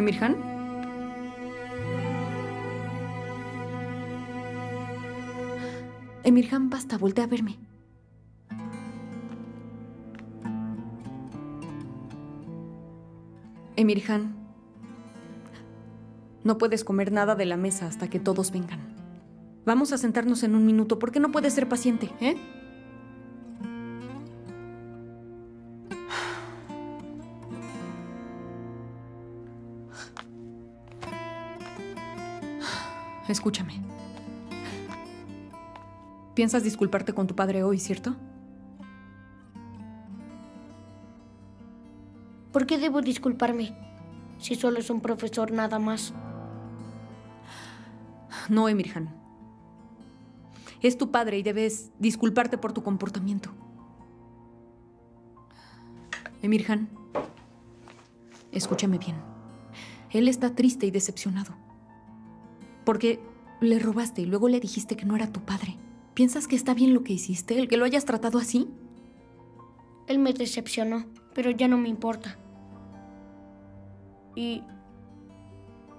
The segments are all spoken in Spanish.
Emirhan. Emirhan, basta, voltea a verme. Emirhan, no puedes comer nada de la mesa hasta que todos vengan. Vamos a sentarnos en un minuto. ¿Por qué no puedes ser paciente, eh? Escúchame. ¿Piensas disculparte con tu padre hoy, cierto? ¿Por qué debo disculparme? Si solo es un profesor nada más. No, Emirhan. Es tu padre y debes disculparte por tu comportamiento. Emirhan, escúchame bien. Él está triste y decepcionado. Porque le robaste y luego le dijiste que no era tu padre. ¿Piensas que está bien lo que hiciste, el que lo hayas tratado así? Él me decepcionó, pero ya no me importa. Y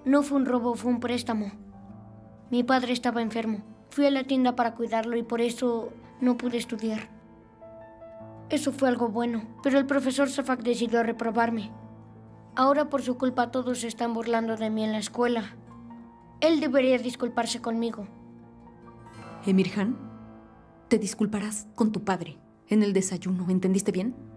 no fue un robo, fue un préstamo. Mi padre estaba enfermo. Fui a la tienda para cuidarlo y por eso no pude estudiar. Eso fue algo bueno, pero el profesor Safak decidió reprobarme. Ahora por su culpa todos se están burlando de mí en la escuela. Él debería disculparse conmigo. Emirhan, te disculparás con tu padre en el desayuno, ¿entendiste bien?